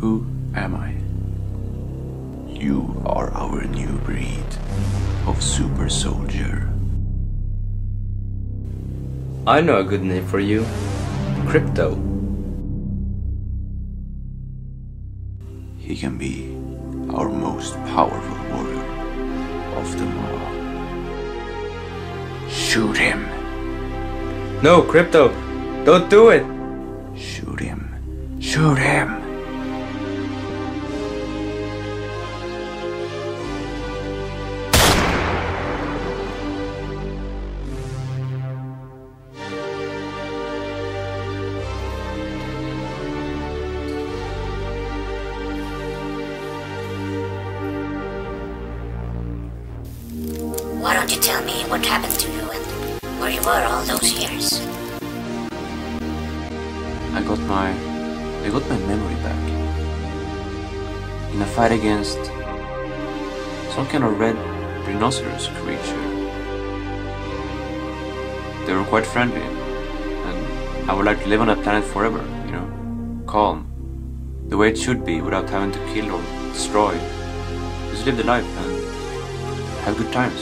Who am I? You are our new breed of super soldier. I know a good name for you. Kripto. He can be our most powerful warrior of them all. Shoot him! No, Kripto! Don't do it! Shoot him! Shoot him! Why don't you tell me what happened to you and where you were all those years? I got my memory back. In a fight against some kind of red rhinoceros creature. They were quite friendly, and I would like to live on that planet forever, you know, calm, the way it should be, without having to kill or destroy. Just live the life and have good times.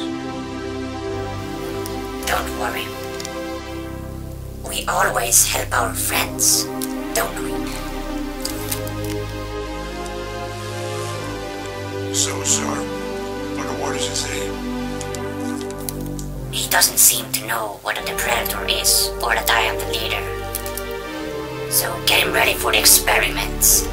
Don't worry. We always help our friends, don't we? So sorry, but what does it say? He doesn't seem to know what a predator is, or that I am the leader. So get him ready for the experiments.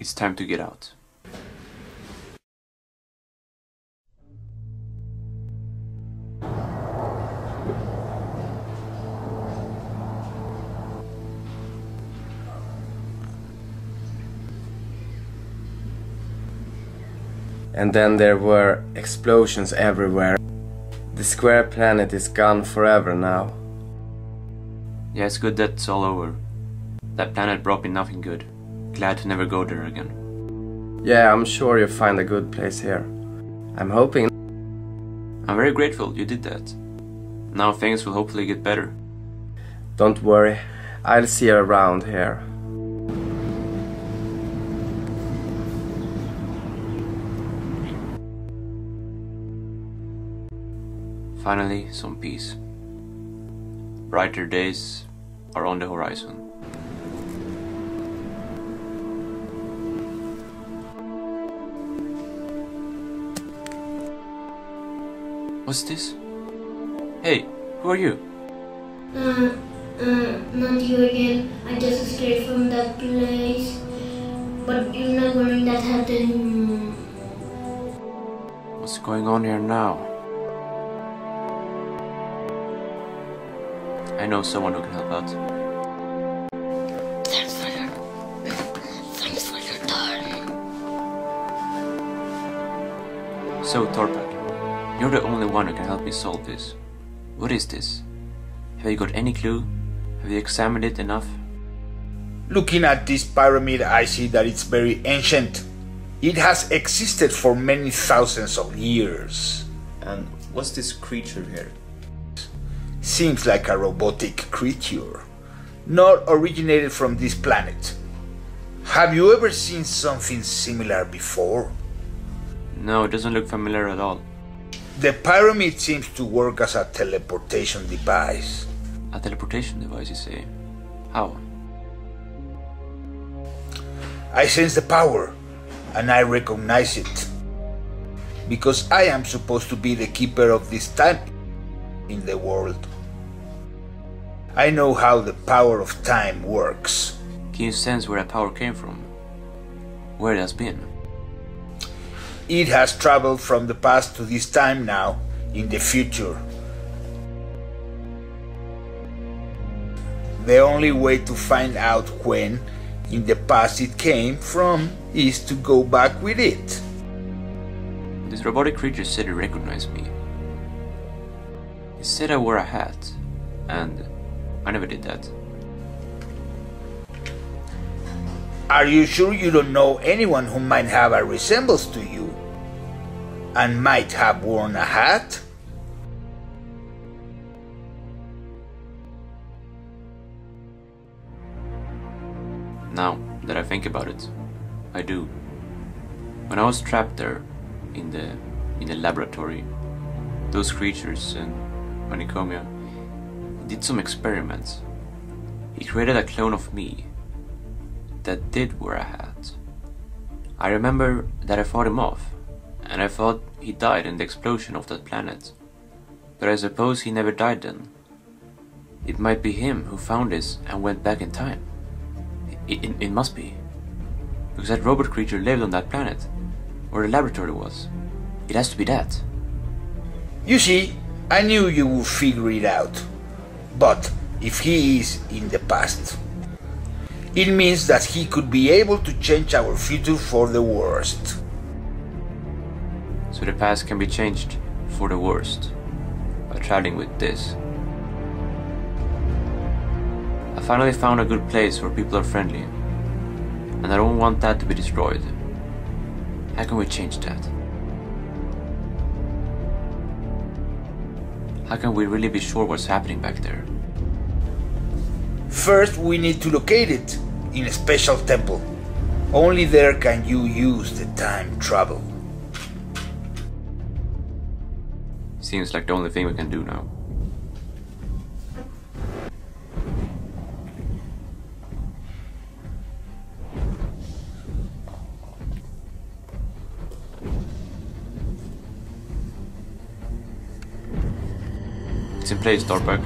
It's time to get out. And then there were explosions everywhere. The square planet is gone forever now. Yeah, it's good that's all over. That planet brought me nothing good. Glad to never go there again. Yeah, I'm sure you'll find a good place here. I'm hoping. I'm very grateful you did that. Now things will hopefully get better. Don't worry, I'll see you around here. Finally, some peace. Brighter days are on the horizon. What's this? Hey, who are you? Not you again. I just escaped from that place. But you're not wearing that hat anymore. What's going on here now? I know someone who can help out. Thanks for your time. So Torpac, you're the only one who can help me solve this. What is this? Have you got any clue? Have you examined it enough? Looking at this pyramid, I see that it's very ancient. It has existed for many thousands of years. And what's this creature here? Seems like a robotic creature, not originated from this planet. Have you ever seen something similar before? No, it doesn't look familiar at all. The pyramid seems to work as a teleportation device. A teleportation device, you say? How? I sense the power, and I recognize it. Because I am supposed to be the keeper of this time in the world. I know how the power of time works. Can you sense where that power came from? Where it has been? It has traveled from the past to this time now, in the future. The only way to find out when in the past it came from is to go back with it. This robotic creature said it recognized me. It said I wore a hat, and I never did that. Are you sure you don't know anyone who might have a resemblance to you? And might have worn a hat? Now that I think about it, I do. When I was trapped there, in the laboratory, those creatures and Manicomia did some experiments. He created a clone of me that did wear a hat. I remember that I fought him off, and I thought he died in the explosion of that planet. But I suppose he never died then. It might be him who found this and went back in time. It must be. Because that robot creature lived on that planet, where the laboratory was. It has to be that. You see, I knew you would figure it out, but if he is in the past, it means that he could be able to change our future for the worst. So the past can be changed for the worst by traveling with this. I finally found a good place where people are friendly, and I don't want that to be destroyed. How can we change that? How can we really be sure what's happening back there? First, we need to locate it in a special temple. Only there can you use the time travel. Seems like the only thing we can do now. It's in place, Torpac.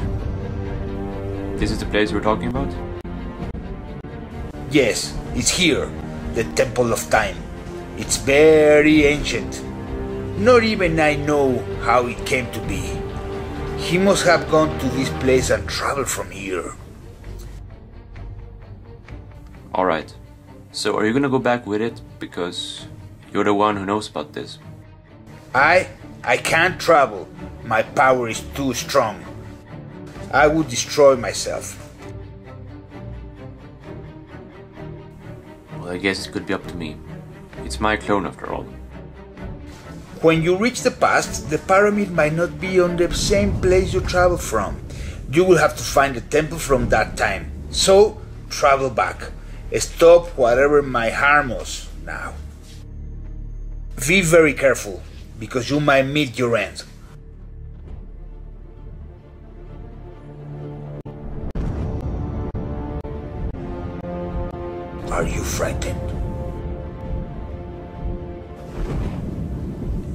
This is the place we're talking about? Yes, it's here, the Temple of Time. It's very ancient. Not even I know how it came to be. He must have gone to this place and traveled from here. Alright, so are you gonna go back with it? Because you're the one who knows about this. I can't travel. My power is too strong. I would destroy myself. I guess it could be up to me. It's my clone after all. When you reach the past, the pyramid might not be on the same place you traveled from. You will have to find a temple from that time. So, travel back. Stop whatever might harm us now. Be very careful, because you might meet your end. Are you frightened?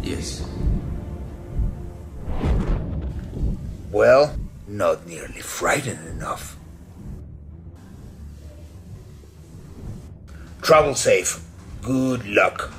Yes. Well, not nearly frightened enough. Travel safe. Good luck.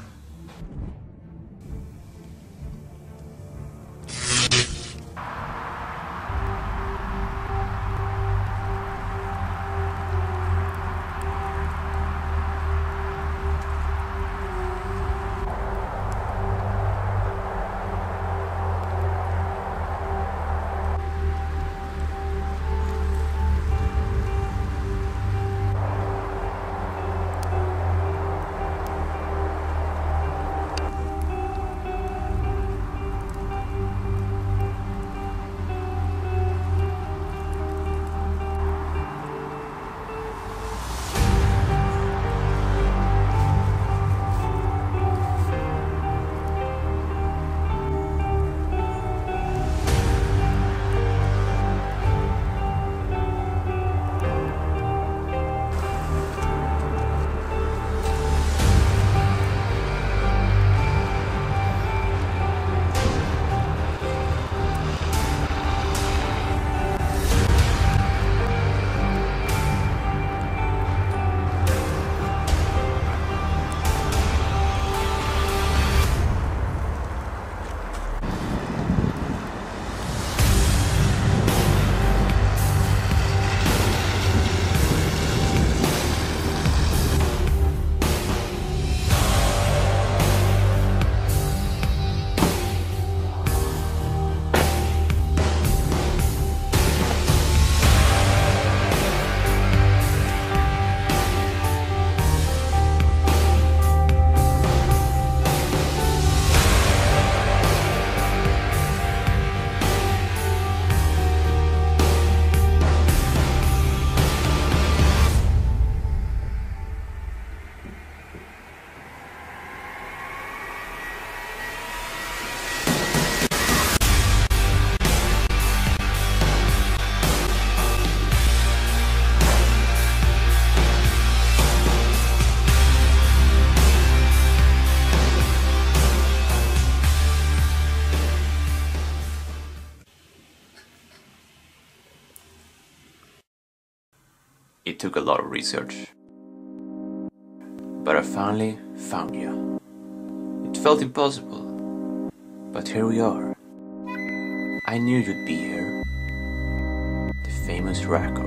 It took a lot of research, but I finally found you. It felt impossible, but here we are. I knew you'd be here. The famous Raako.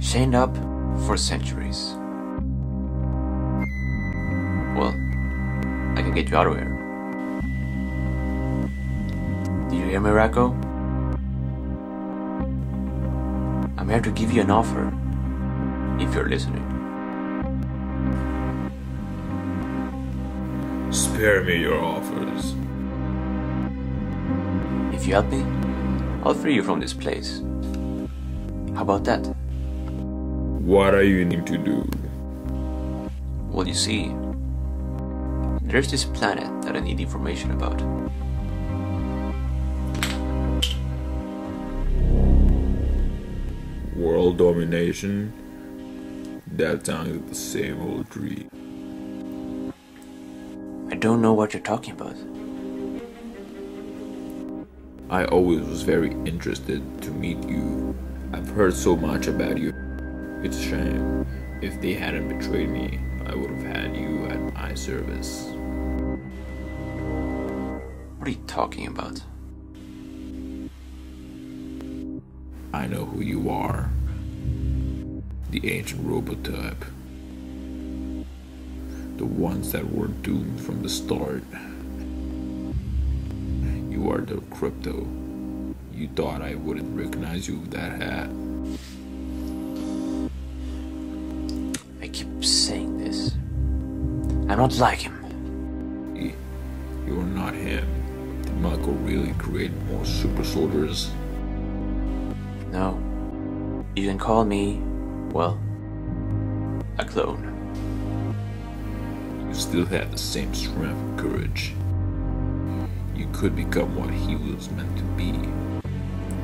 Chained up for centuries. Well, I can get you out of here. Do you hear me, Raako? I'm here to give you an offer, if you're listening. Spare me your offers. If you help me, I'll free you from this place. How about that? What are you aiming to do? Well, you see, there's this planet that I need information about. World domination? That sounds like the same old dream. I don't know what you're talking about. I always was very interested to meet you. I've heard so much about you. It's a shame. If they hadn't betrayed me, I would have had you at my service. What are you talking about? I know who you are. The ancient robot type. The ones that were doomed from the start. You are the Kripto. You thought I wouldn't recognize you with that hat. I'm not like him. You're not him. Did Marco really create more super soldiers? No. You can call me, well, a clone. You still have the same strength and courage. You could become what he was meant to be.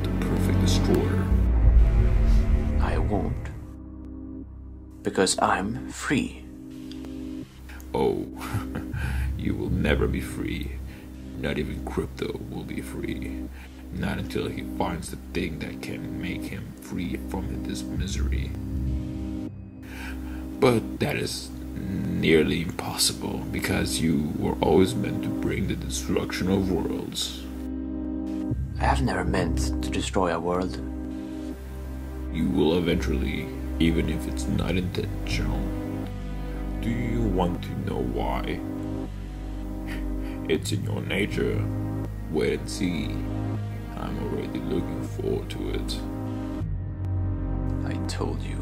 The perfect destroyer. I won't. Because I'm free. Oh, you will never be free. Not even Kripto will be free. Not until he finds the thing that can make him free from this misery. But that is nearly impossible, because you were always meant to bring the destruction of worlds. I have never meant to destroy a world. You will eventually, even if it's not intentional. Do you want to know why? It's in your nature. Wait and see. I'm already looking forward to it. I told you.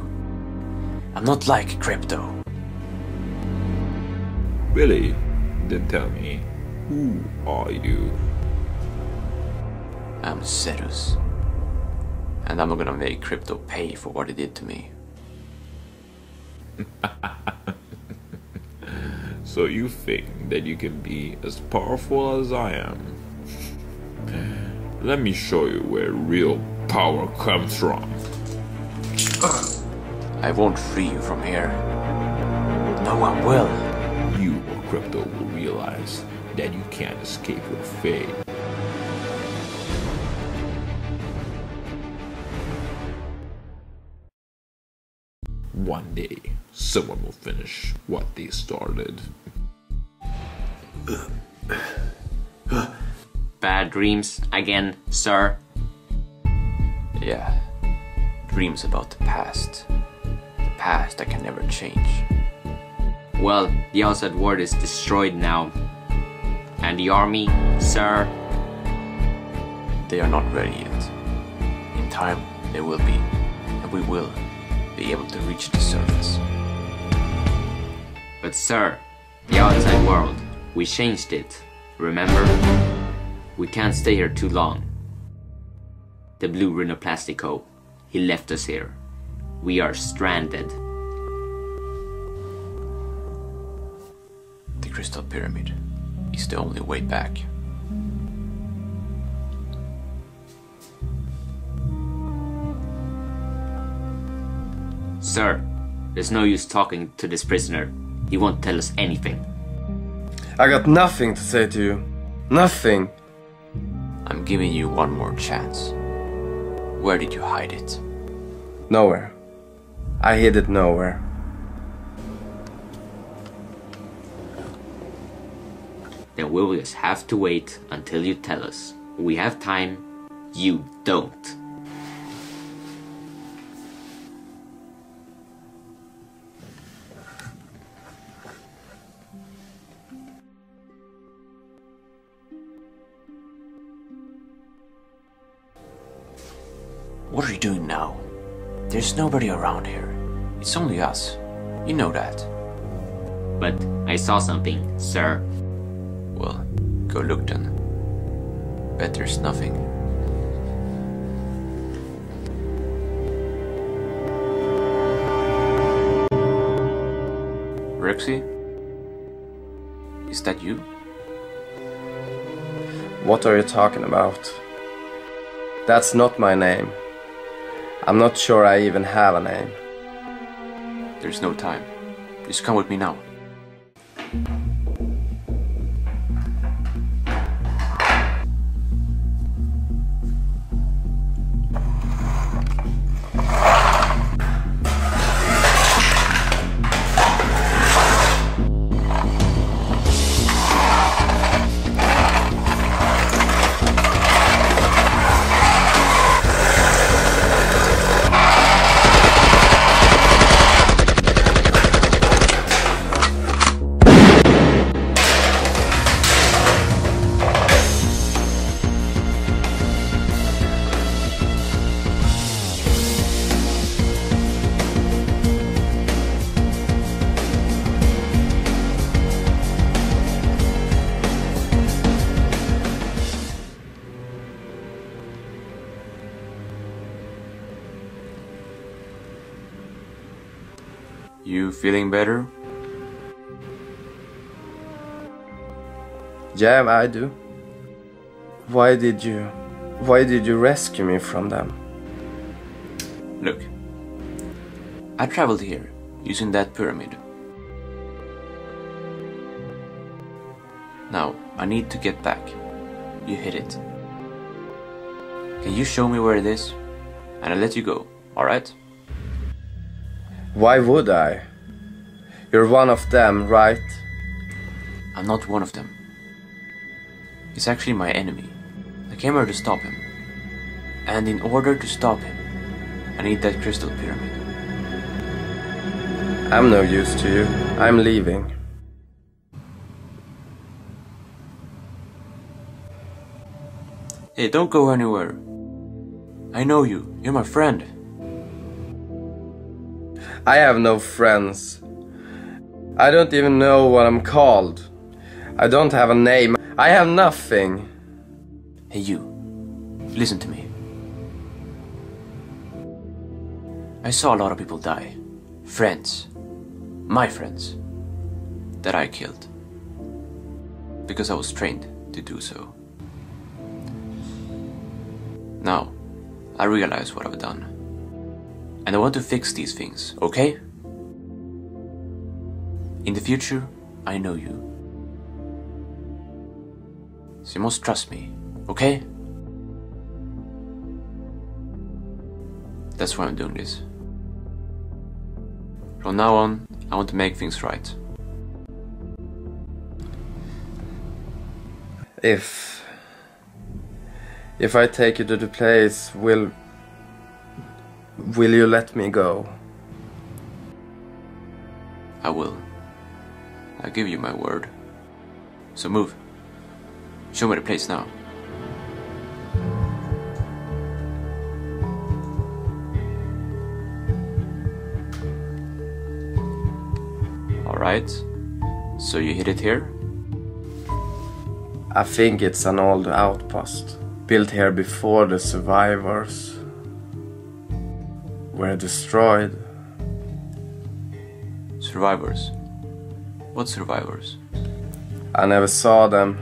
I'm not like Kripto. Really? Then tell me, who are you? I'm Cerus. And I'm not gonna make Kripto pay for what he did to me. So you think that you can be as powerful as I am? Let me show you where real power comes from. I won't free you from here. No one will. You or Kripto will realize that you can't escape your fate. One day, someone will finish what they started. Bad dreams again, sir. Yeah. Dreams about the past. The past that can never change. Well, the outside world is destroyed now. And the army, sir? They are not ready yet. In time, they will be. And we will be able to reach the surface. But sir, the outside world, we changed it. Remember? We can't stay here too long. The blue Rinoplastico, he left us here. We are stranded. The Crystal Pyramid is the only way back. Sir, there's no use talking to this prisoner. He won't tell us anything. I got nothing to say to you. Nothing. I'm giving you one more chance. Where did you hide it? Nowhere. I hid it nowhere. Then we'll just have to wait until you tell us. We have time, you don't. What are you doing now? There's nobody around here. It's only us. You know that. But I saw something, sir. Well, go look then. Bet there's nothing. Rexy? Is that you? What are you talking about? That's not my name. I'm not sure I even have a name. There's no time. Just come with me now. You feeling better? Yeah, I do. Why did you rescue me from them? Look, I traveled here using that pyramid. Now, I need to get back. You hit it. Can you show me where it is? And I'll let you go, alright? Why would I? You're one of them, right? I'm not one of them. He's actually my enemy. I came here to stop him. And in order to stop him, I need that crystal pyramid. I'm no use to you. I'm leaving. Hey, don't go anywhere. I know you. You're my friend. I have no friends. I don't even know what I'm called. I don't have a name. I have nothing. Hey, you. Listen to me. I saw a lot of people die. Friends. My friends. That I killed. Because I was trained to do so. Now, I realize what I've done. And I want to fix these things, okay? In the future, I know you. So you must trust me, okay? That's why I'm doing this. From now on, I want to make things right. If I take you to the place, will you let me go? I will. I give you my word. So move. Show me the place now. Alright. So you hit it here? I think it's an old outpost. Built here before the survivors were destroyed. Survivors? What survivors? I never saw them.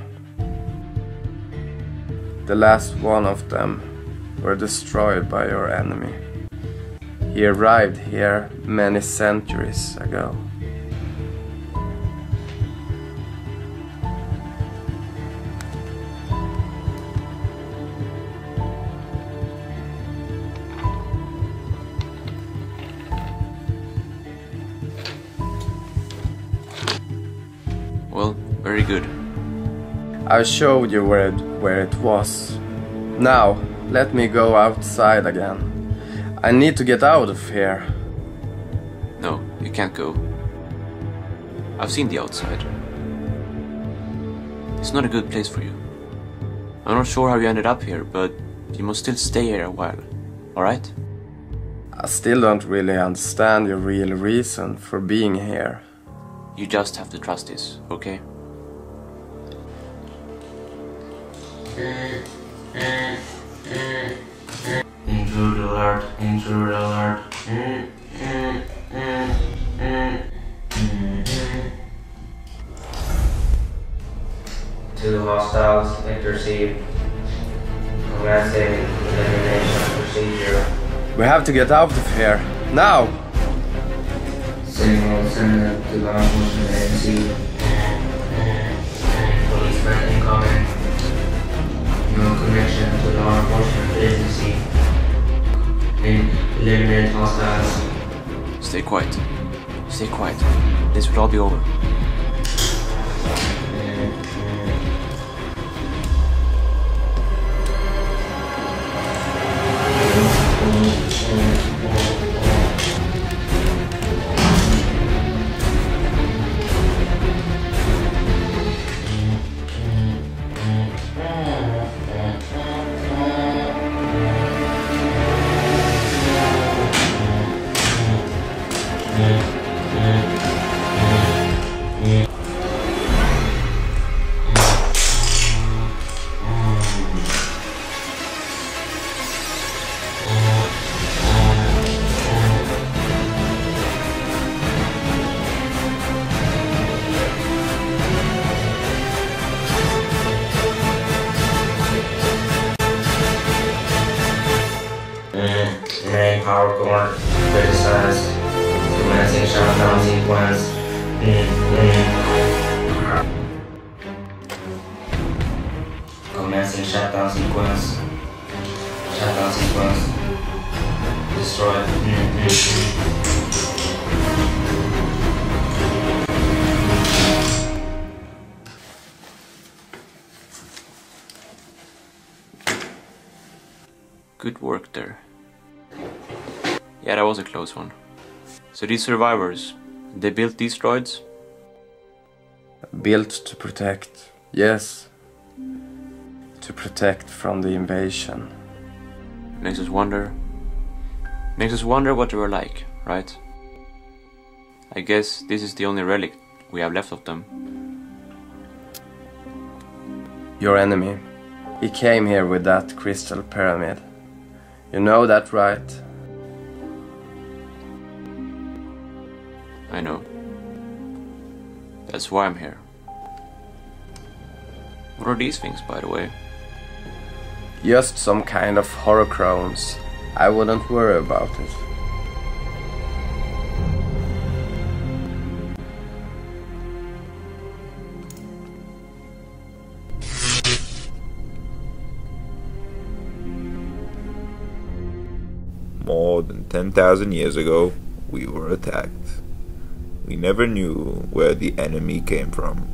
The last one of them were destroyed by your enemy. He arrived here many centuries ago. Well, very good. I showed you where it was. Now, let me go outside again. I need to get out of here. No, you can't go. I've seen the outside. It's not a good place for you. I'm not sure how you ended up here, but you must still stay here a while, alright? I still don't really understand your real reason for being here. You just have to trust this, okay? Intrude alert, intrude alert. Two hostiles intercept. Commencing elimination procedure. We have to get out of here, now! Signal sent to law enforcement agency. Policeman incoming. No connection to law enforcement agency. Eliminate hostiles. Stay quiet. Stay quiet. This will all be over. managing power core, data science, managing shutdown sequence. Commencing shutdown sequence. Shutdown sequence. Destroy. Good work there. Yeah, that was a close one. So these survivors, they built these droids? Built to protect, yes. To protect from the invasion. Makes us wonder what they were like, right? I guess this is the only relic we have left of them. Your enemy. He came here with that crystal pyramid. You know that, right? I know. That's why I'm here. What are these things, by the way? Just some kind of horrorchromes. I wouldn't worry about it. More than 10,000 years ago, we were attacked. We never knew where the enemy came from.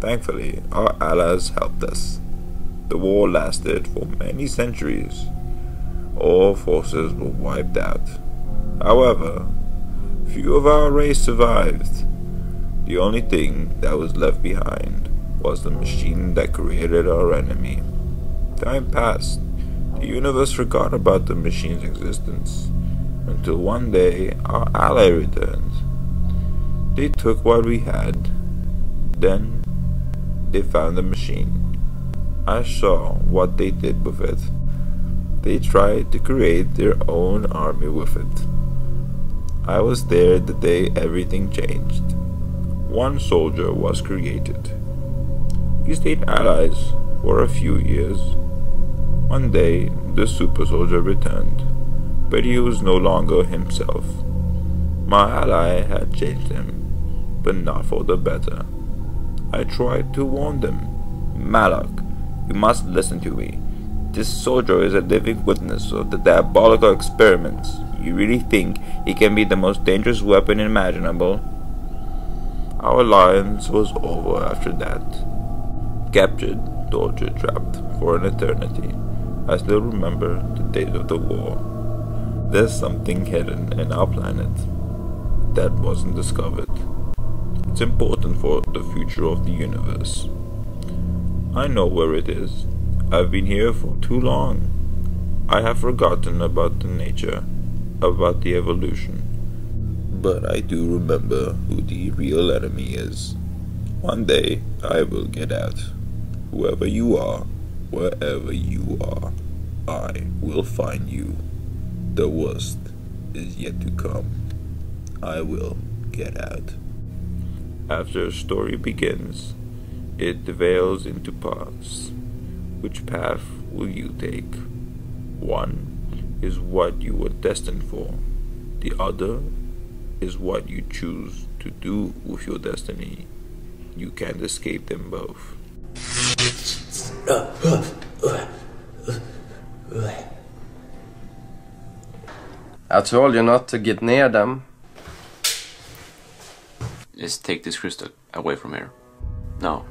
Thankfully, our allies helped us. The war lasted for many centuries. All forces were wiped out. However, few of our race survived. The only thing that was left behind was the machine that created our enemy. Time passed. The universe forgot about the machine's existence, until one day our ally returned. They took what we had. Then they found the machine. I saw what they did with it. They tried to create their own army with it. I was there the day everything changed. One soldier was created. We stayed allies for a few years. One day, the super soldier returned, but he was no longer himself. My ally had changed him, but not for the better. I tried to warn them. Malak, you must listen to me. This soldier is a living witness of the diabolical experiments. You really think he can be the most dangerous weapon imaginable? Our alliance was over after that. Captured, tortured, trapped for an eternity. I still remember the date of the war. There's something hidden in our planet that wasn't discovered. It's important for the future of the universe. I know where it is. I've been here for too long. I have forgotten about the nature, about the evolution. But I do remember who the real enemy is. One day I will get out. Whoever you are, wherever you are, I will find you. The worst is yet to come. I will get out. After a story begins, it deveils into paths. Which path will you take? One is what you were destined for. The other is what you choose to do with your destiny. You can't escape them both. I told you not to get near them. Let's take this crystal away from here. No.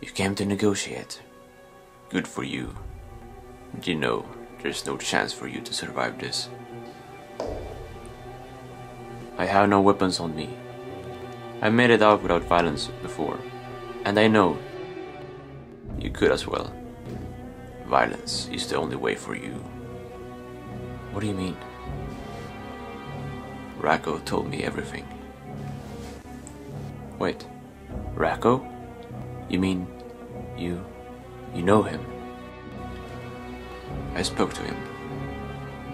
You came to negotiate. Good for you. You know, there's no chance for you to survive this. I have no weapons on me. I made it out without violence before, and I know you could as well. Violence is the only way for you. What do you mean? Raako told me everything. Wait, Raako? You mean you know him? I spoke to him.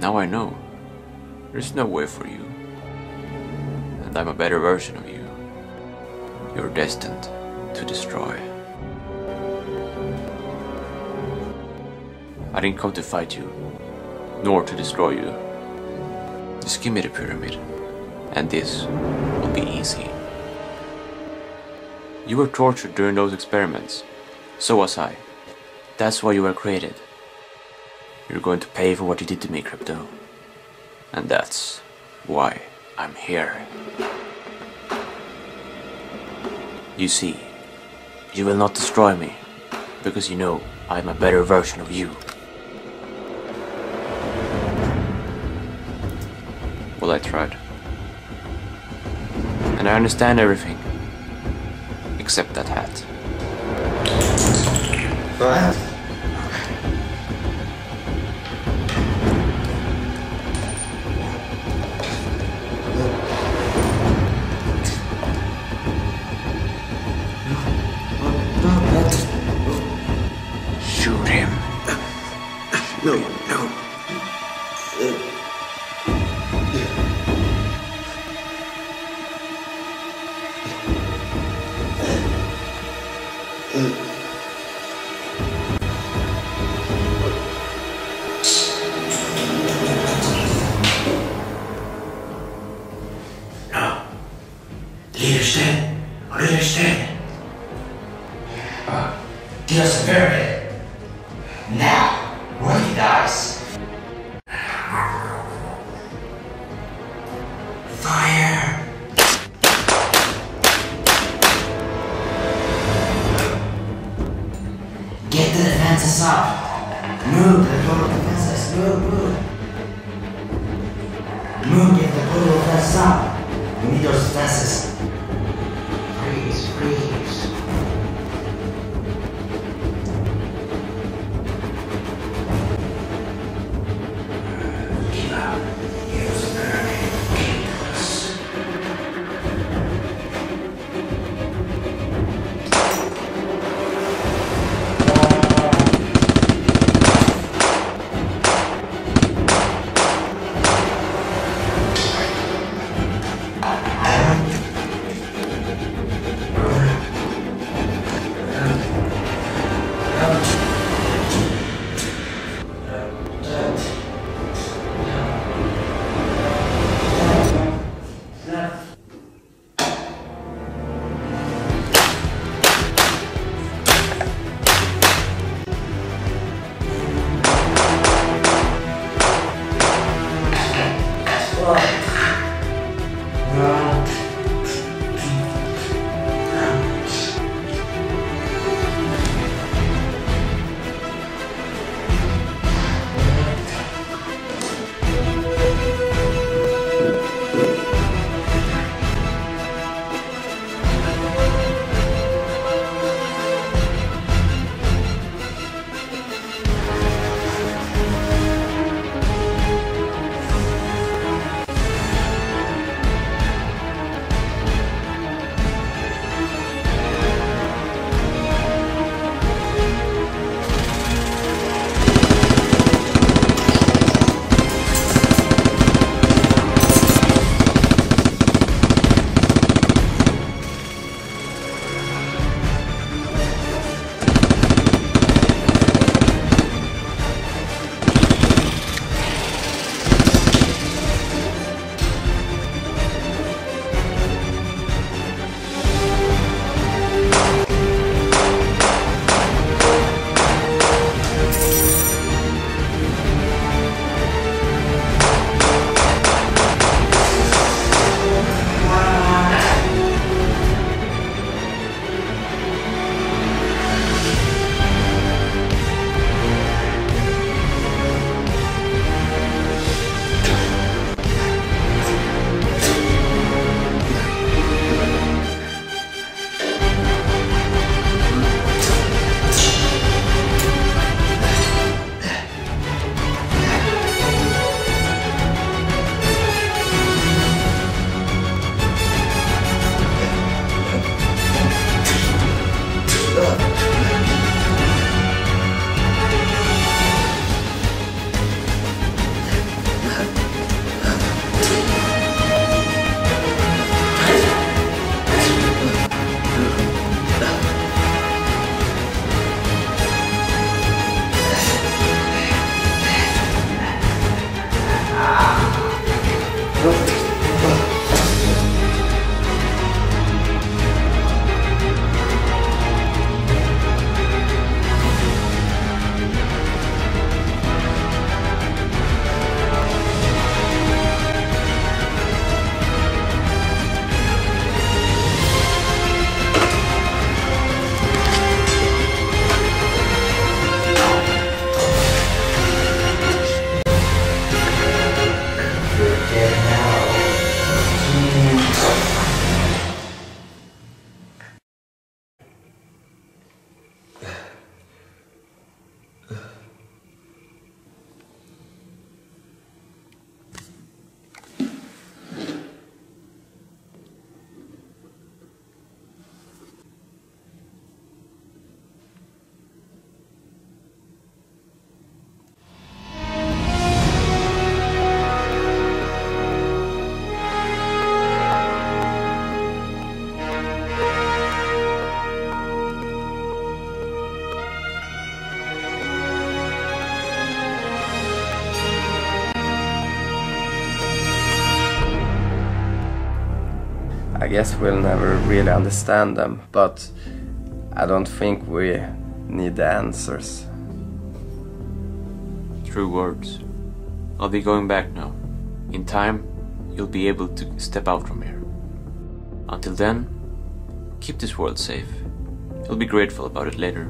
Now I know. There's no way for you. And I'm a better version of you. you're destined to destroy. I didn't come to fight you, nor to destroy you. Just give me the pyramid, and this will be easy. You were tortured during those experiments. So was I. That's why you were created. You're going to pay for what you did to me, Kripto. And that's why I'm here. You see, you will not destroy me, because you know I'm a better version of you. Well, I tried. And I understand everything. Except that hat. Shoot him. No, no. guess we'll never really understand them, but I don't think we need the answers. True words. I'll be going back now. In time, you'll be able to step out from here. Until then, keep this world safe. You'll be grateful about it later.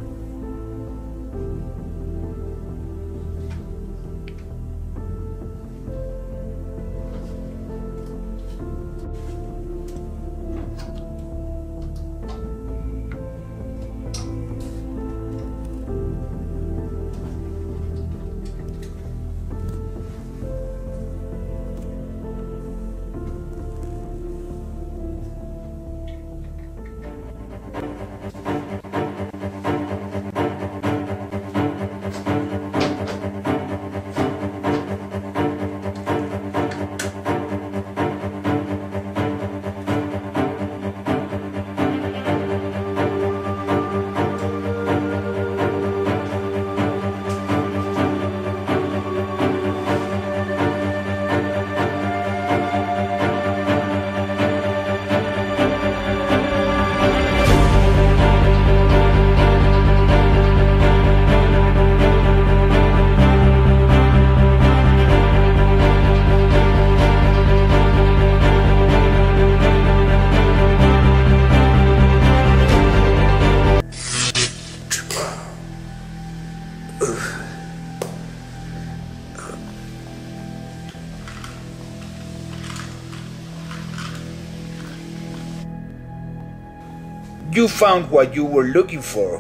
You found what you were looking for,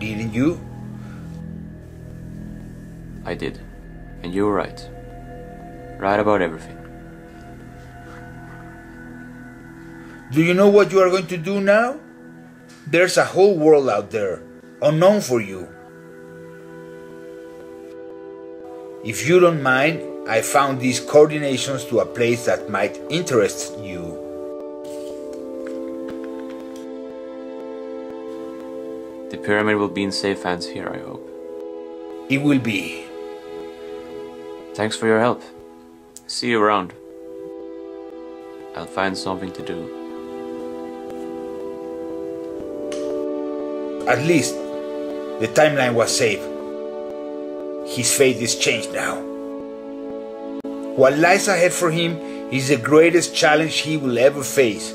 didn't you? I did. And you were right. Right about everything. Do you know what you are going to do now? There's a whole world out there, unknown for you. If you don't mind, I found these coordinations to a place that might interest you. The pyramid will be in safe hands here, I hope. It will be. Thanks for your help. See you around. I'll find something to do. At least the timeline was safe. His fate is changed now. What lies ahead for him is the greatest challenge he will ever face.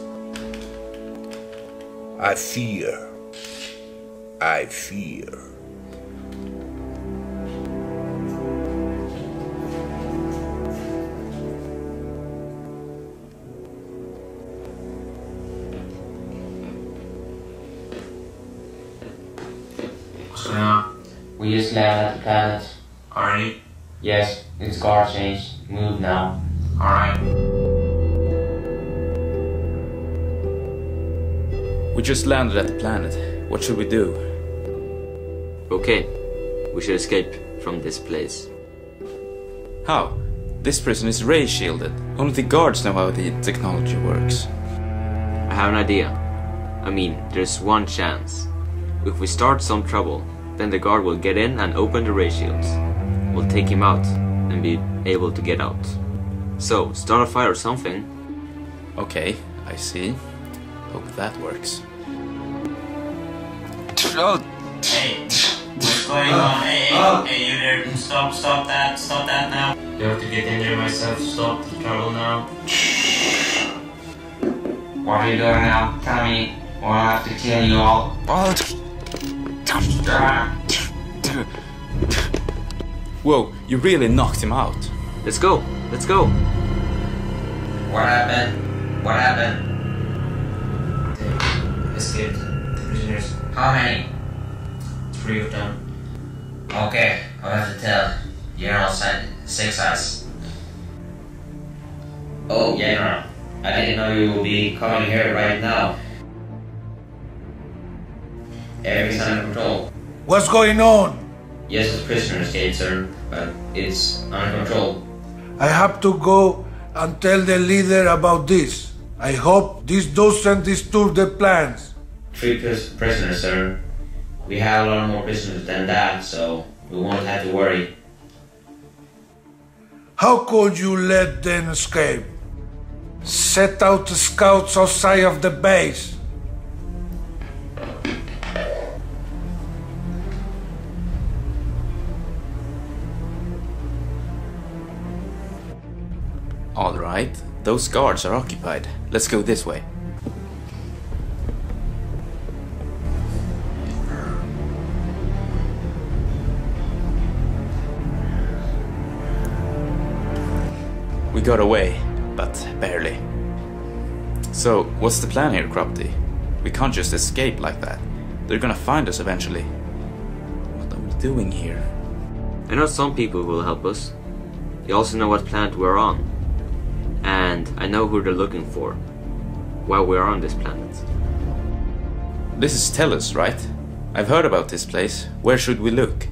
I fear. So now, we just landed at the planet. Alright. Yes, it's car change. Move now. Alright. We just landed at the planet. What should we do? Okay, we should escape from this place. How? This prison is ray shielded. Only the guards know how the technology works. I have an idea. I mean, there's one chance. If we start some trouble, then the guard will get in and open the ray shields. We'll take him out and be able to get out. So, start a fire or something. Okay, I see. Hope that works. Oh. Hey, what's going on? Hey, you there? Stop that now. You have to get in there myself, stop the trouble now. What are you doing now? Tell me, or I'll have to kill you all. Whoa, you really knocked him out. Let's go. What happened? They escaped the prisoners. How many? 3 of them. Okay, I'll have to tell. You're outside 6 eyes. Oh, yeah, I didn't know you would be coming here right now. Everything's under control. What's going on? Yes, the prisoner escaped, sir, but it's under control. I have to go and tell the leader about this. I hope this doesn't disturb the plans. 3 prisoners, sir. We have a lot more prisoners than that, so we won't have to worry. How could you let them escape? Set out scouts outside of the base. All right, those guards are occupied. Let's go this way. We got away, but barely. So, what's the plan here, Kropti? We can't just escape like that. They're gonna find us eventually. What are we doing here? I know some people will help us. They also know what planet we're on. And I know who they're looking for while we're on this planet. This is Tellus, right? I've heard about this place. Where should we look?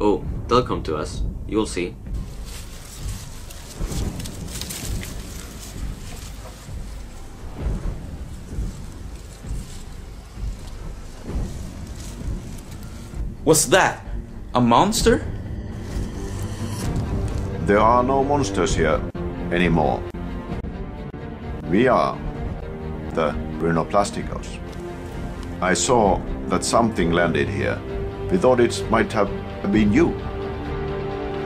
Oh, they'll come to us. You'll see. What's that? A monster? There are no monsters here anymore. We are the Rinoplasticos. I saw that something landed here. We thought it might have been you.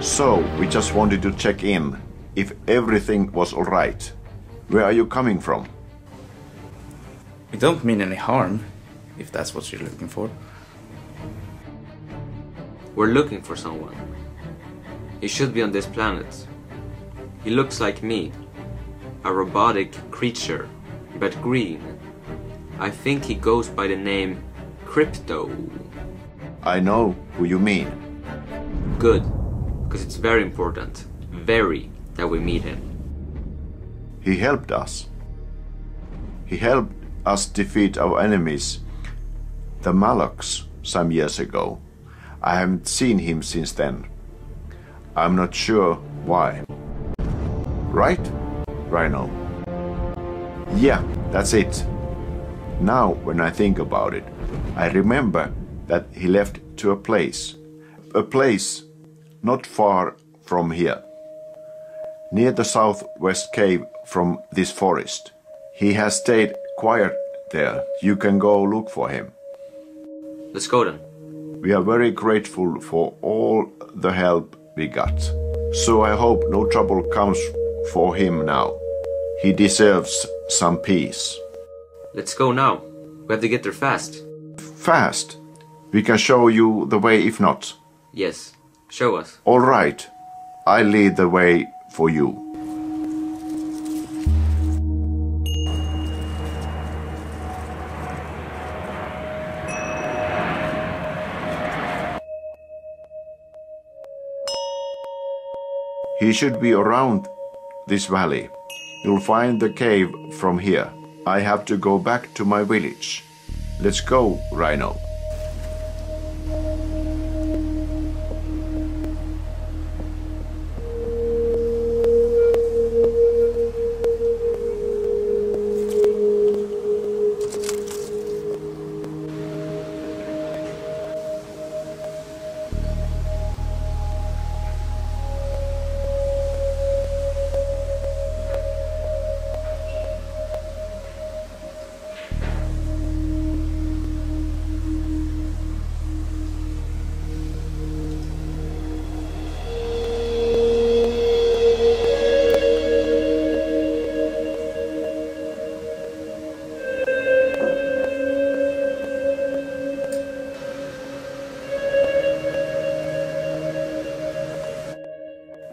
So we just wanted to check in if everything was all right. Where are you coming from? We don't mean any harm, if that's what you're looking for. We're looking for someone. He should be on this planet. He looks like me, a robotic creature, but green. I think he goes by the name Kripto. I know who you mean. Good, because it's very important, that we meet him. He helped us. He helped us defeat our enemies, the Mallocs, some years ago. I haven't seen him since then. I'm not sure why. Right? Rhino. Yeah, that's it. Now, when I think about it, I remember that he left to a place not far from here, near the southwest cave from this forest. He has stayed quiet there. You can go look for him. Let's go then. We are very grateful for all the help we got. So I hope no trouble comes for him now. He deserves some peace. Let's go now. We have to get there fast. Fast? We can show you the way if not. Yes, show us. All right. I lead the way for you. He should be around this valley. You'll find the cave from here. I have to go back to my village. Let's go, Rhino.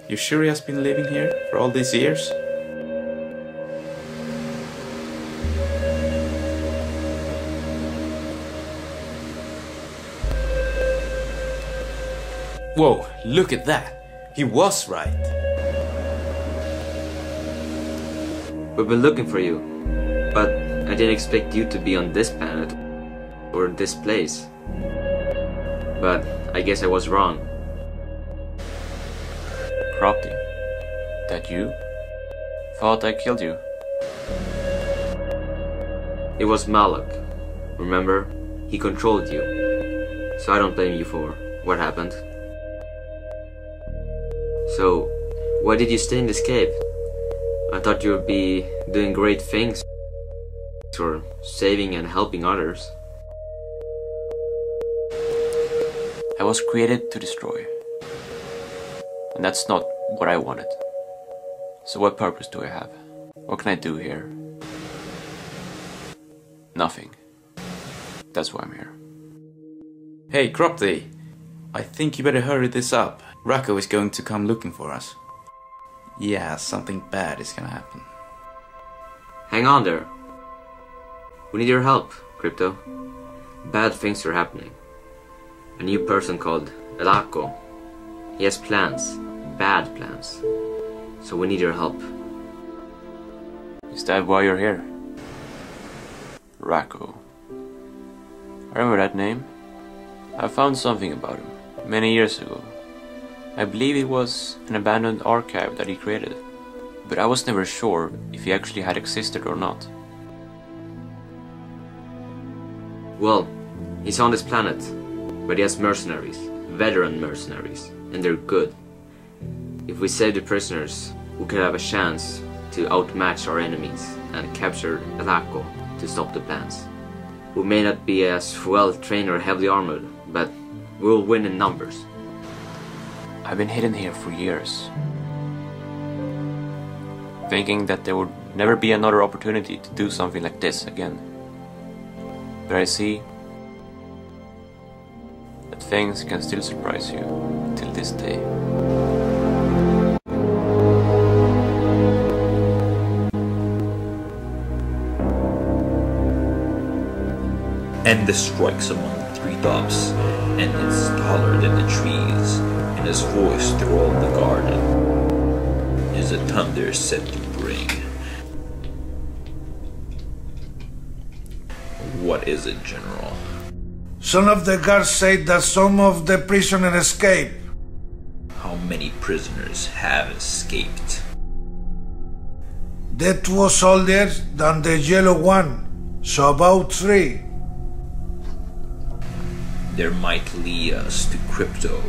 You sure he has been living here for all these years? Whoa, look at that! He was right! We've been looking for you, but I didn't expect you to be on this planet or this place. But I guess I was wrong. Kropti, that you? Thought I killed you. It was Malak. Remember? He controlled you. So I don't blame you for what happened. So, why did you stay in this cave? I thought you would be doing great things for saving and helping others. I was created to destroy, and that's not what I wanted. So what purpose do I have? What can I do here? Nothing. That's why I'm here. Hey, Kropti! I think you better hurry this up. Raako is going to come looking for us. Yeah, something bad is gonna happen. Hang on there. We need your help, Kripto. Bad things are happening. A new person called Elaco. He has plans. Bad plans. So we need your help. Is that why you're here? Raako. I remember that name. I found something about him many years ago. I believe it was an abandoned archive that he created, but I was never sure if he actually had existed or not. Well, he's on this planet, but he has mercenaries, veteran mercenaries, and they're good. If we save the prisoners, we could have a chance to outmatch our enemies and capture Elaco to stop the plans. We may not be as well trained or heavily armored, but we'll win in numbers. I've been hidden here for years, thinking that there would never be another opportunity to do something like this again. But I see that things can still surprise you till this day. And the strikes among the three tops, and it's taller than the trees, and his voice through all the garden is a thunder set to bring. What is it, General? Some of the guards said that some of the prisoners escaped. How many prisoners have escaped? That was older than the yellow one, so about 3. There might lead us to Kripto.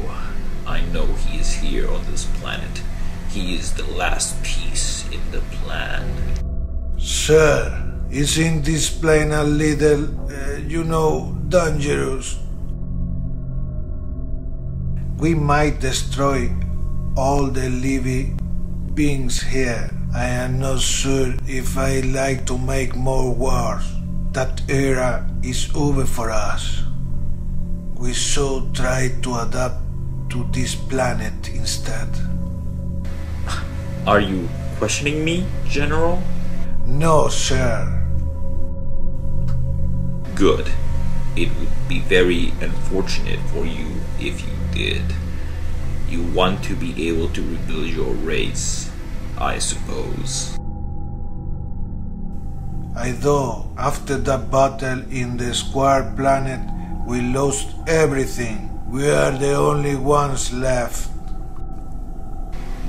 I know he is here on this planet. He is the last piece in the plan. Sir, isn't this plane a little, dangerous? We might destroy all the living beings here. I am not sure if I like to make more wars. That era is over for us. We should try to adapt to this planet instead. Are you questioning me, General? No, sir. Good. It would be very unfortunate for you if you did. You want to be able to rebuild your race, I suppose. I do. After the battle in the Square Planet, we lost everything. We are the only ones left.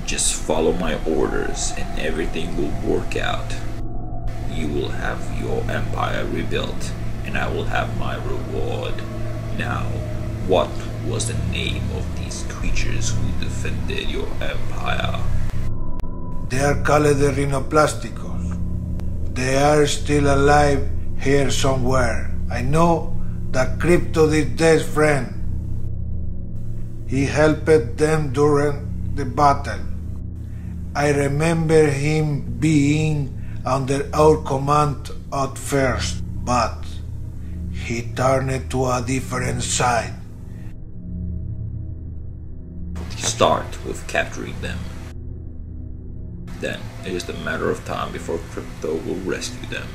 Just follow my orders and everything will work out. You will have your empire rebuilt and I will have my reward. Now, what was the name of these creatures who defended your empire? They are called the Rinoplasticos. They are still alive here somewhere. I know that Kripto did their friend. He helped them during the battle. I remember him being under our command at first, but he turned to a different side. Start with capturing them. Then it is a matter of time before Kripto will rescue them.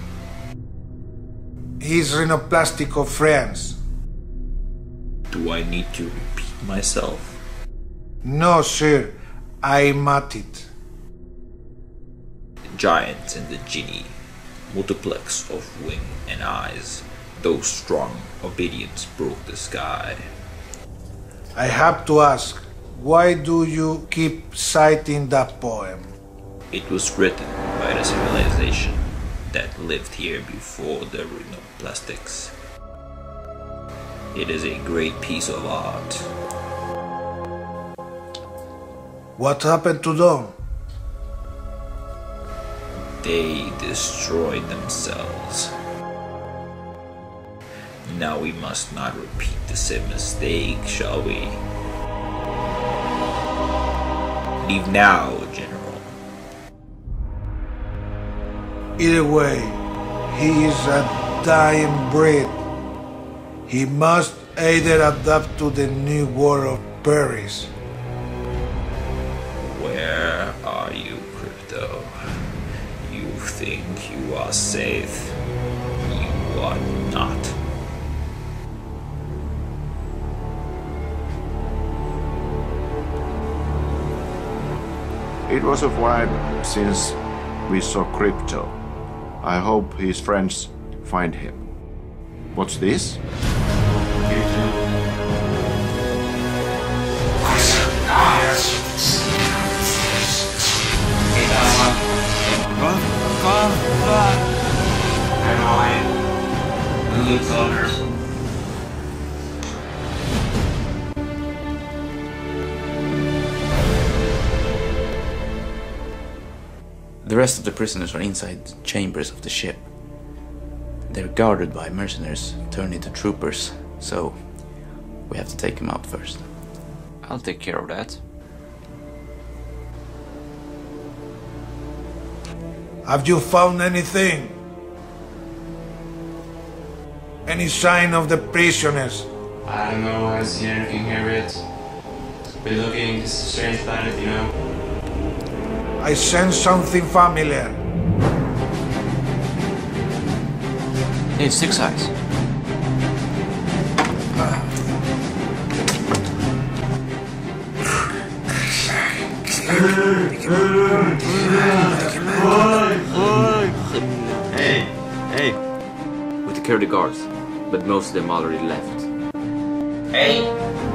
His Rinoplastico friends. Do I need to repeat myself? No, sir. I'm at it. The giants and the genie, multiplex of wing and eyes, though strong obedience broke the sky. I have to ask, why do you keep citing that poem? It was written by the civilization that lived here before the Rinoplastics. It is a great piece of art. What happened to them? they destroyed themselves. Now we must not repeat the same mistake, shall we? Leave now, General. Either way, he is a dying breed. He must either adapt to the new world of Paris. Where are you, Kripto? You think you are safe? You are not. It was a while since we saw Kripto. I hope his friends find him. What's this? The rest of the prisoners are inside the chambers of the ship. They're guarded by mercenaries turned into troopers, so we have to take them out first. I'll take care of that. Have you found anything? Any sign of the prisoners? I don't know, I haven't seen anything here yet. Been looking, this is a strange planet, you know? I sense something familiar. Hey, Six Eyes. Hey! We took care of the guards, but most of them already left. Hey!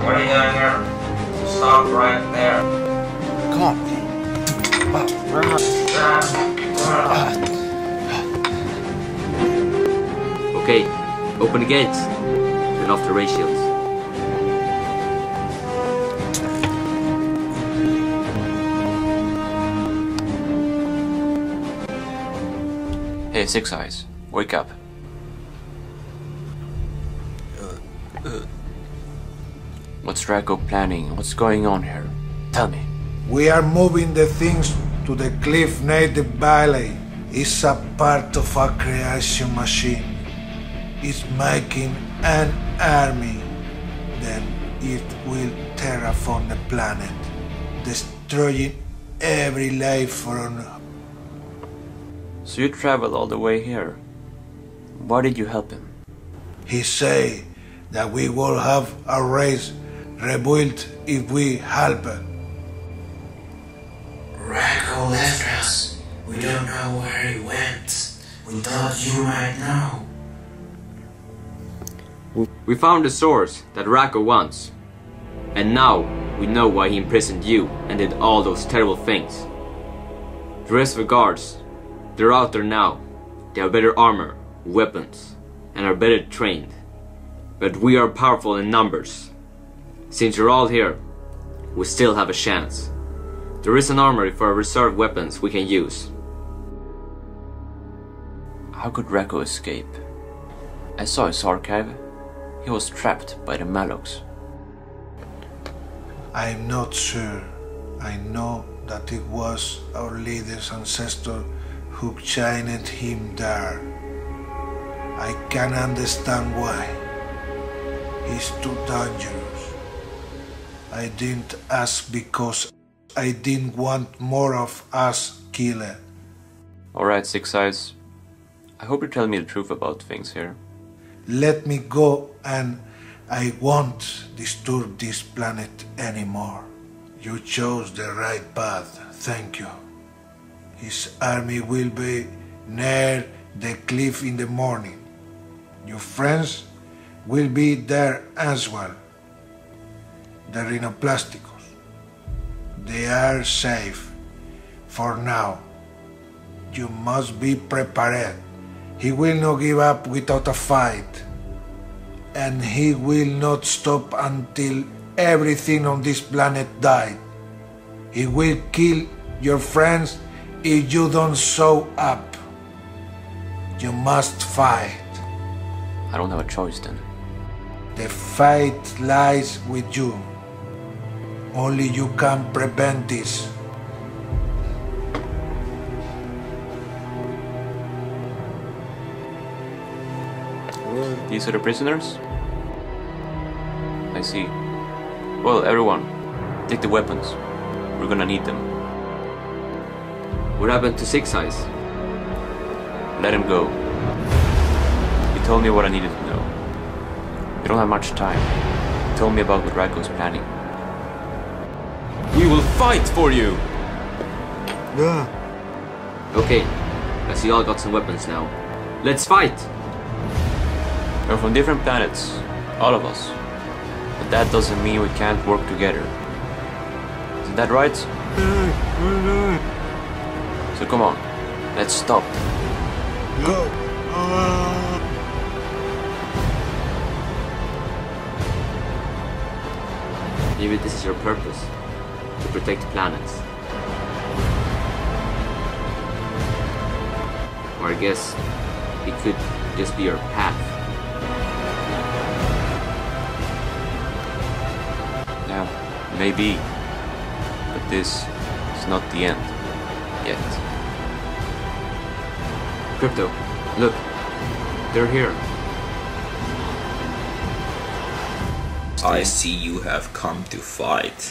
What are you doing here? Stop right there! Come on! Okay, open the gates. Turn off the ray shields. Hey, Six Eyes, wake up. What's Raako planning? What's going on here? Tell me. We are moving the things to the cliff near the valley. It's a part of our creation machine. It's making an army. Then it will terraform the planet, destroying every life on Earth. So you traveled all the way here. Why did you help him? He said that we will have our race rebuilt if we help him. Raako left us. We don't know where he went. We thought you might know. We found the source that Raako wants. And now we know why he imprisoned you and did all those terrible things. The rest of the guards, they're out there now. They have better armor, weapons, and are better trained. But we are powerful in numbers. Since you're all here, we still have a chance. There is an armory for reserve weapons we can use. How could Raako escape? I saw his archive. He was trapped by the Mallocs. I am not sure. I know that it was our leader's ancestor who chained him there. I can understand why. He's too dangerous. I didn't ask because I didn't want more of us killed. Alright, Six Eyes. I hope you tell me the truth about things here. Let me go and I won't disturb this planet anymore. You chose the right path, thank you. His army will be near the cliff in the morning. Your friends will be there as well. The Rinoplasticos. They are safe for now. You must be prepared. He will not give up without a fight. And he will not stop until everything on this planet dies. He will kill your friends if you don't show up, you must fight. I don't have a choice then. The fight lies with you. Only you can prevent this. These are the prisoners? I see. Well, everyone, take the weapons. We're gonna need them. What happened to Six Eyes? Let him go. He told me what I needed to know. We don't have much time. He told me about what Raiko's planning. We will fight for you! Yeah. Okay, I see y'all got some weapons now. Let's fight! We're from different planets, all of us. But that doesn't mean we can't work together. Isn't that right? So come on, let's stop. No. Maybe this is your purpose, to protect planets. Or I guess it could just be your path. Maybe, but this is not the end, yet. Kripto, look, they're here. I see you have come to fight.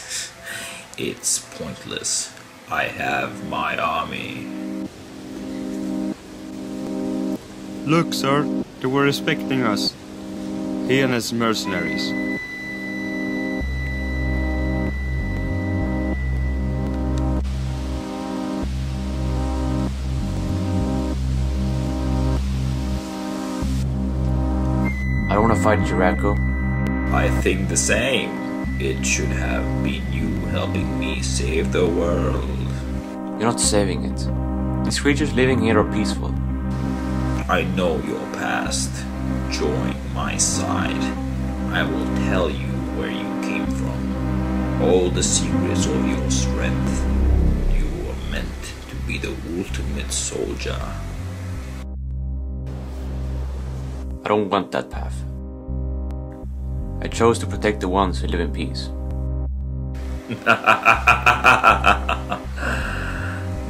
It's pointless. I have my army. Look, sir, they were respecting us. He and his mercenaries. Fight Raako. I think the same. It should have been you helping me save the world. You're not saving it. These creatures living here are peaceful. I know your past. Join my side. I will tell you where you came from. All the secrets of your strength. You were meant to be the ultimate soldier. I don't want that path. I chose to protect the ones who live in peace.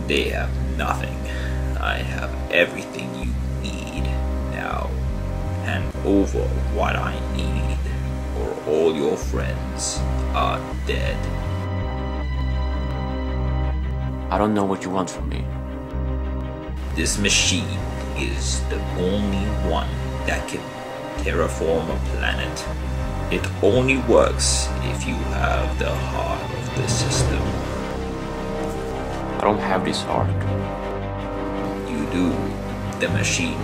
They have nothing. I have everything you need now. Hand over what I need, or all your friends are dead. I don't know what you want from me. This machine is the only one that can terraform a planet. It only works if you have the heart of the system. I don't have this heart. You do. The machine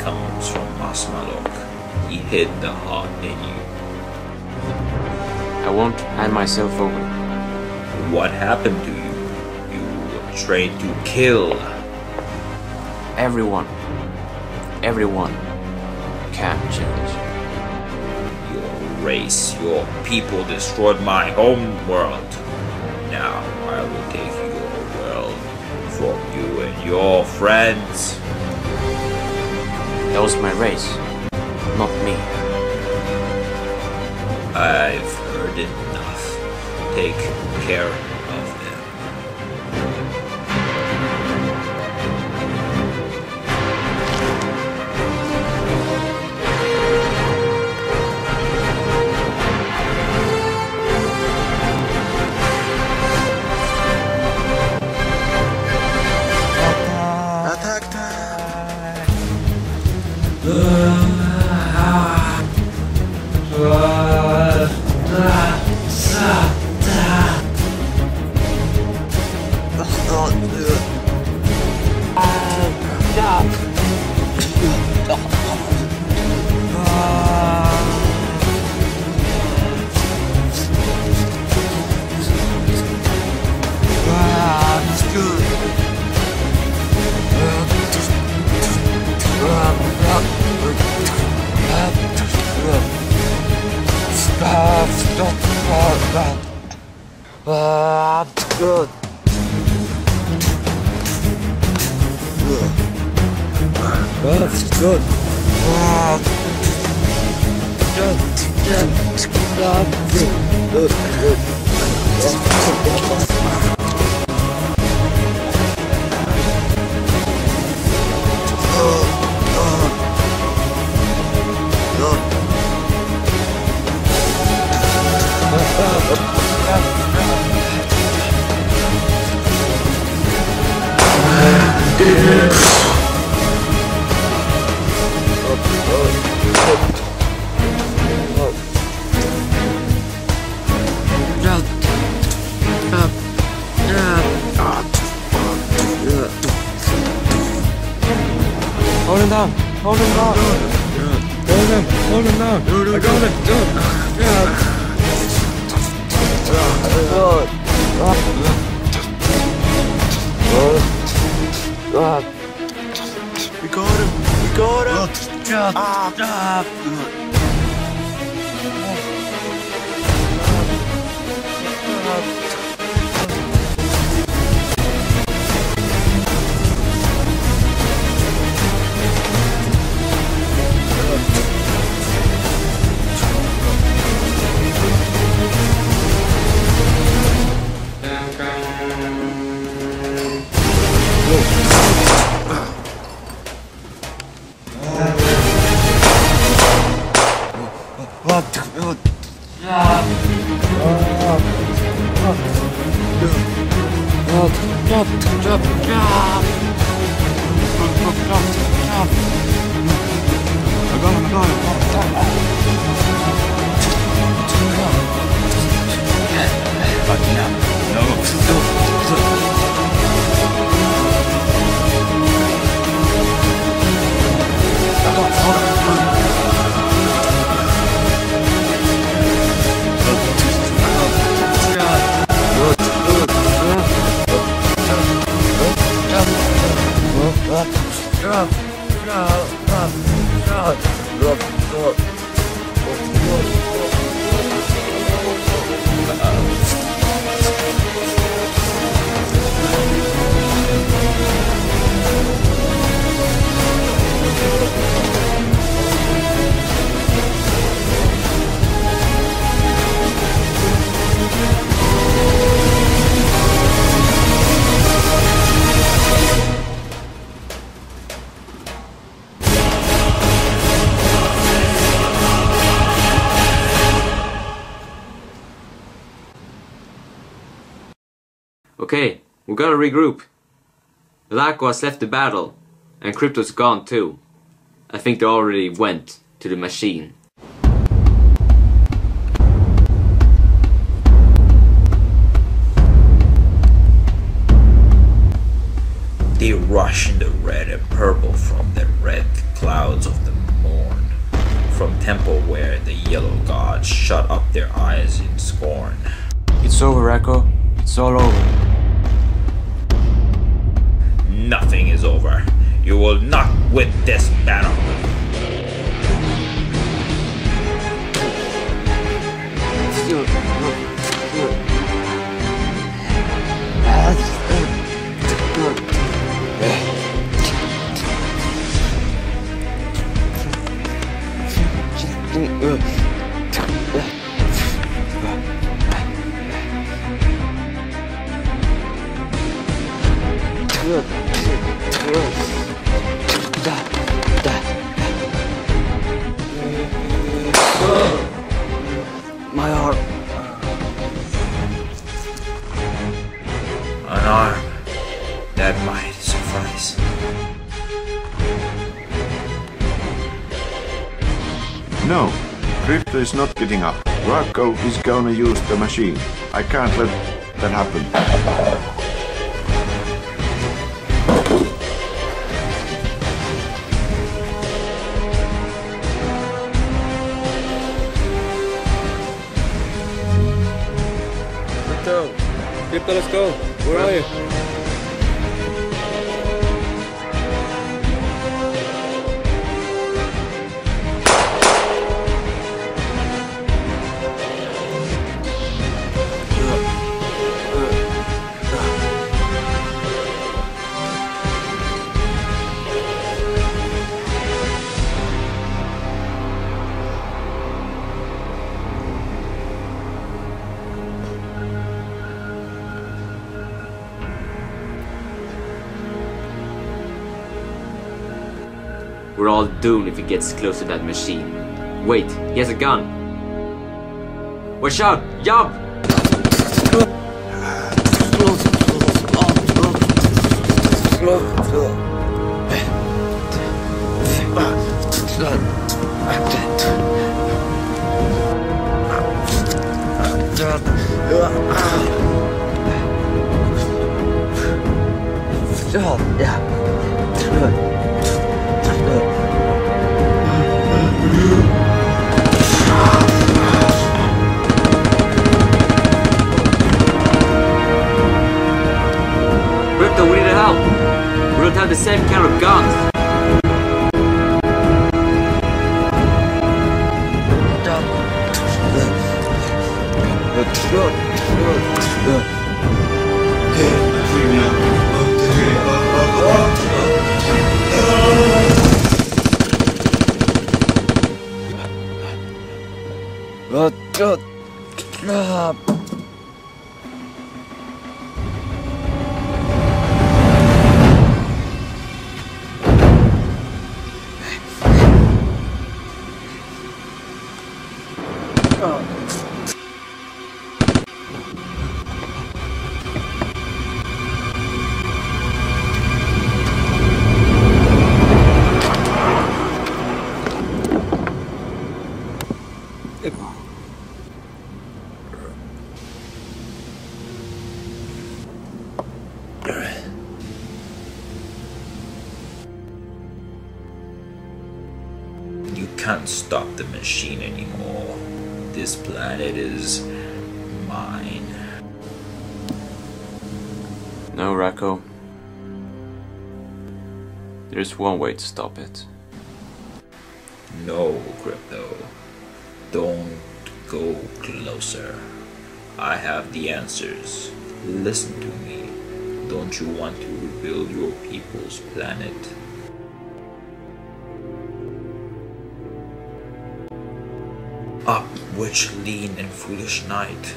comes from Masmalok. He hid the heart in you. I won't hand myself over. What happened to you? You were trained to kill. Everyone. Everyone can change. Race, your people destroyed my home world. Now I will take your world from you and your friends. That was my race, not me. I've heard enough. Take care of them. Good. Oh, that's good. Wow. Good. Good. Hold him down! Hold him down! Hold him! Hold him down! I got him! We got him! We got him! Okay, we gotta regroup. Elaco has left the battle, and Kripto's gone too. I think they already went to the machine. They rush in the red and purple from the red clouds of the morn, from temple where the yellow gods shut up their eyes in scorn. It's over, Raako. It's all over. Nothing is over. You will not win this battle. No, Kripto is not getting up. Raako is gonna use the machine. I can't let that happen. Kripto! Kripto, let's go! Where are you? We're all doomed if he gets close to that machine. Wait, he has a gun. Watch out! Yup! Kripto, we need help! We don't have the same kind of guns! Can't stop the machine anymore. This planet is mine. No, Raako. There's one way to stop it. No, Kripto. Don't go closer. I have the answers. Listen to me. Don't you want to rebuild your people's planet? Up, which lean and foolish night,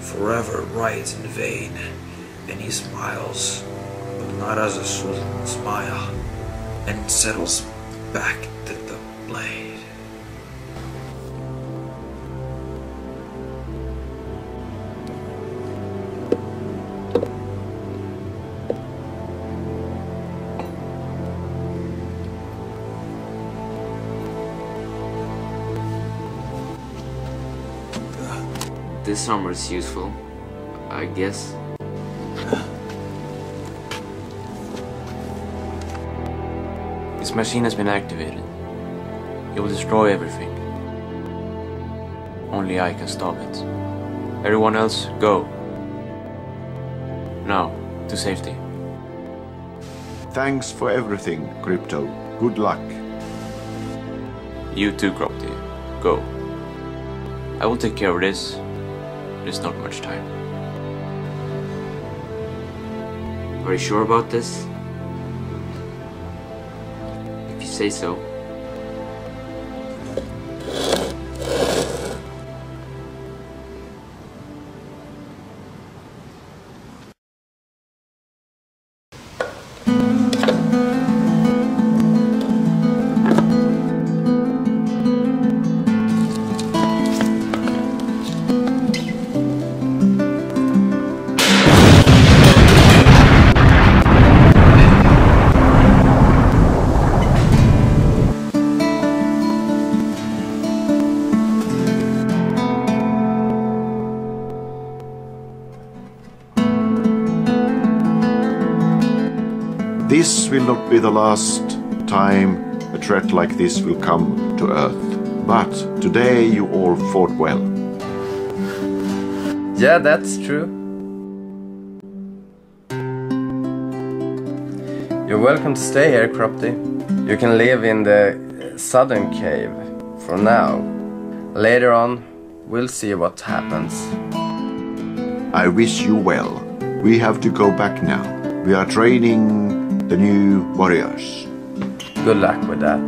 forever rides in vain, and he smiles, but not as a sultan smile, and settles back to the blade. This armor is useful, I guess. This machine has been activated. It will destroy everything. Only I can stop it. Everyone else, go. Now, to safety. Thanks for everything, Kripto. Good luck. You too, Kropti. Go. I will take care of this. There's not much time. Are you sure about this? If you say so. This will not be the last time a threat like this will come to Earth. But today you all fought well. Yeah, that's true. You're welcome to stay here, Kropti. You can live in the southern cave for now. Later on, we'll see what happens. I wish you well. We have to go back now. We are training the new warriors. Good luck with that.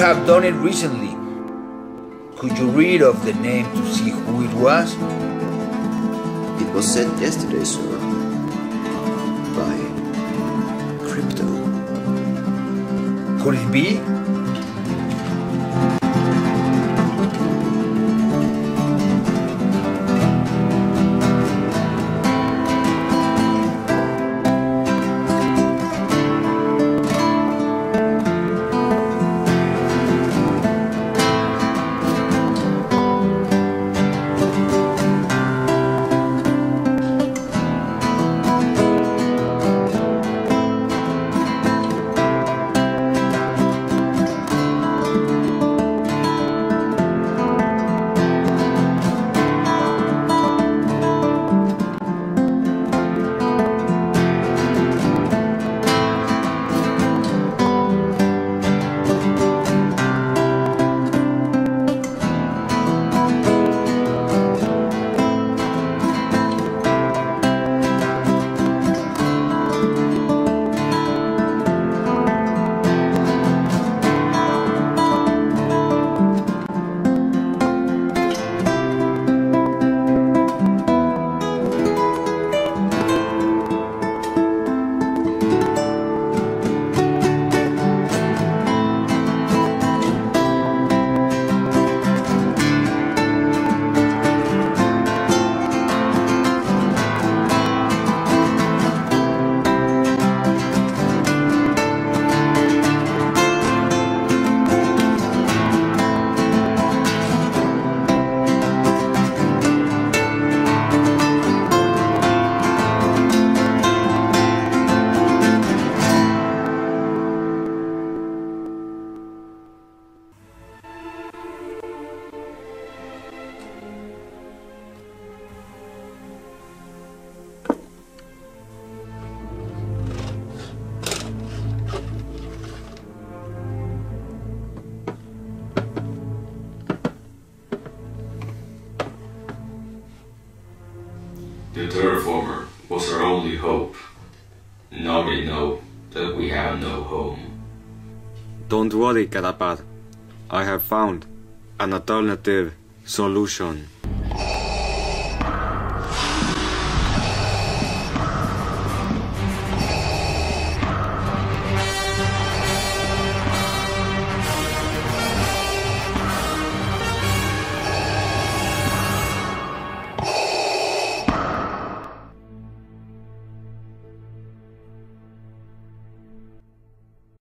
have done it recently. Could you read off the name to see who it was? It was sent yesterday, sir, by Kripto. Could it be? Don't worry, Karapar. I have found an alternative solution.